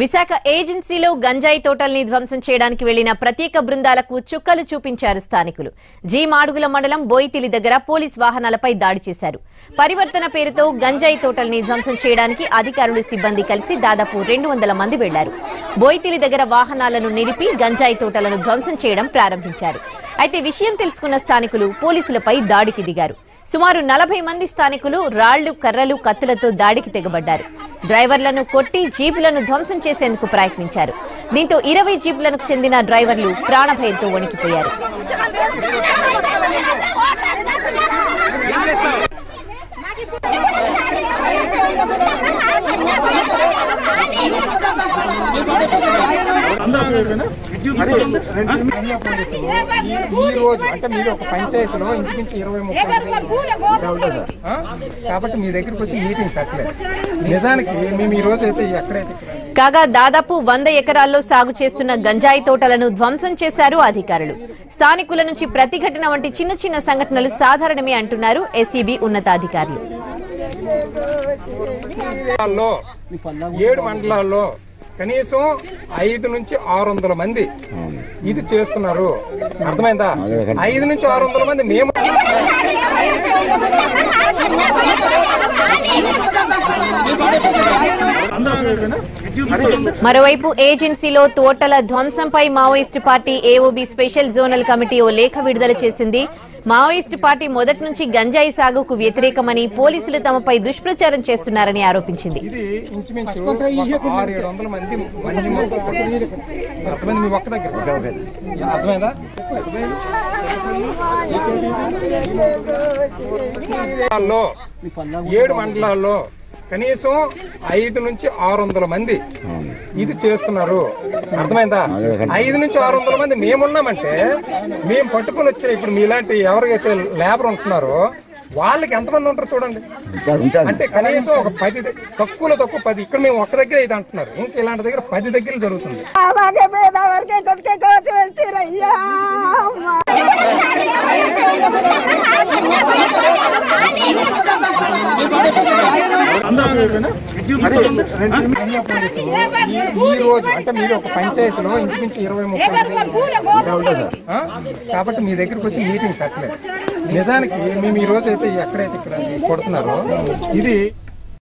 విశాఖ ఏజెన్సీలో గంజాయి తోటల్ని ధ్వంసం చేయడానికి వెళ్లిన ప్రత్యేక బృందాలకు చుక్కలు చూపించారు స్థానికులు. జీ మాడుగుల మండలం బోయితిలి దగ్గర పోలీస్ వాహనాలపై దాడి చేశారు. పరివర్తన పేరుతో గంజాయి తోటల్ని ధ్వంసం చేయడానికి అధికారులు సిబ్బంది కలిసి దాదాపు 200 మంది వెళ్లారు. బోయితిలి దగ్గర వాహనాలను నిలిపి గంజాయి తోటలను ధ్వంసం చేయడం ప్రారంభించారు. అయితే విషయం తెలుసుకున్న స్థానికులు పోలీసులపై దాడికి దిగారు. సుమారు 40 మంది స్థానికులు రాళ్లు, కర్రలు, కత్తులతో దాడికి తెగబడ్డారు. డ్రైవర్లను కొట్టి జీపులను ధ్వంసం చేసేందుకు ప్రయత్నించారు. దీంతో 20 జీపులకు చెందిన డ్రైవర్లు ప్రాణభయంతో వణికిపోయారు. మీరు ఒక పంచాయతీలో ఇంచుమించు 20-30 కాబట్టి మీ దగ్గరకు వచ్చి మీటింగ్ పెట్టలేదు. నిజానికి మేము ఈ రోజు అయితే ఎక్కడైతే కాగా దాదాపు 100 ఎకరాల్లో సాగు చేస్తున్న గంజాయి తోటలను ధ్వంసం చేశారు అధికారులు. స్థానికుల నుంచి ప్రతిఘటన వంటి చిన్న చిన్న సంఘటనలు సాధారణమే అంటున్నారు ఎస్సీబీ ఉన్నతాధికారులు. 7 మండలాల్లో కనీసం 500 నుంచి 600 మంది ఇది చేస్తున్నారు. అర్థమైందా? 500 నుంచి 600 మంది మేము మరోవైపు ఏజెన్సీలో తోటల ధ్వంసంపై Maoist party AOB special zonal committee ఓ లేఖ విడుదల చేసింది. మావోయిస్టు పార్టీ మొదటి నుంచి గంజాయి సాగుకు వ్యతిరేకమని, పోలీసులు తమపై దుష్ప్రచారం చేస్తున్నారని ఆరోపించింది. మండలాల్లో కనీసం 500 నుంచి 600 మంది ఇది చేస్తున్నారు. అర్థమైందా? 500 నుంచి 600 మంది మేమున్నామంటే మేము పట్టుకుని వచ్చే ఇప్పుడు మీలాంటి ఎవరైతే లేబర్ ఉంటున్నారో వాళ్ళకి ఎంతమంది ఉంటారు చూడండి. అంటే కనీసం ఒక 10, తక్కువ 10. ఇక్కడ మేము ఒక్క దగ్గర ఇది అంటున్నారు, ఇంకా ఇలాంటి దగ్గర 10 దగ్గర జరుగుతుంది. అంటే మీరు ఒక పంచాయతీలో ఇంచుమించు 20-30 కాబట్టి మీ దగ్గరకు వచ్చి మీటింగ్ పెట్టలేదు. నిజానికి మేము ఈ రోజు అయితే ఎక్కడైతే ఇక్కడ కొడుతున్నారో ఇది